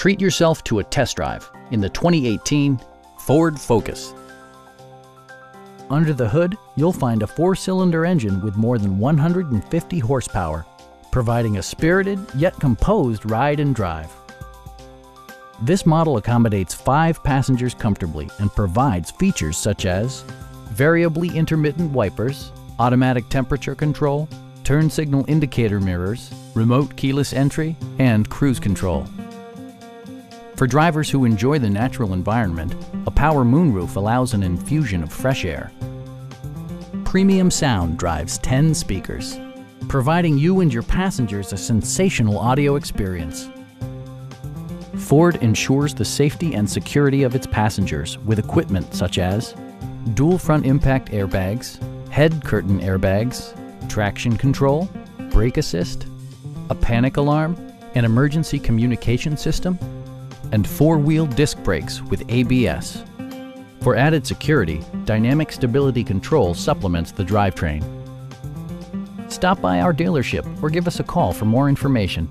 Treat yourself to a test drive in the 2018 Ford Focus. Under the hood, you'll find a four-cylinder engine with more than 150 horsepower, providing a spirited yet composed ride and drive. This model accommodates 5 passengers comfortably and provides features such as variably intermittent wipers, automatic temperature control, turn signal indicator mirrors, remote keyless entry, and cruise control. For drivers who enjoy the natural environment, a power moonroof allows an infusion of fresh air. Premium sound drives 10 speakers, providing you and your passengers a sensational audio experience. Ford ensures the safety and security of its passengers with equipment such as dual front impact airbags, head curtain airbags, traction control, brake assist, a panic alarm, an emergency communication system, and 4-wheel disc brakes with ABS. For added security, dynamic stability control supplements the drivetrain. Stop by our dealership or give us a call for more information.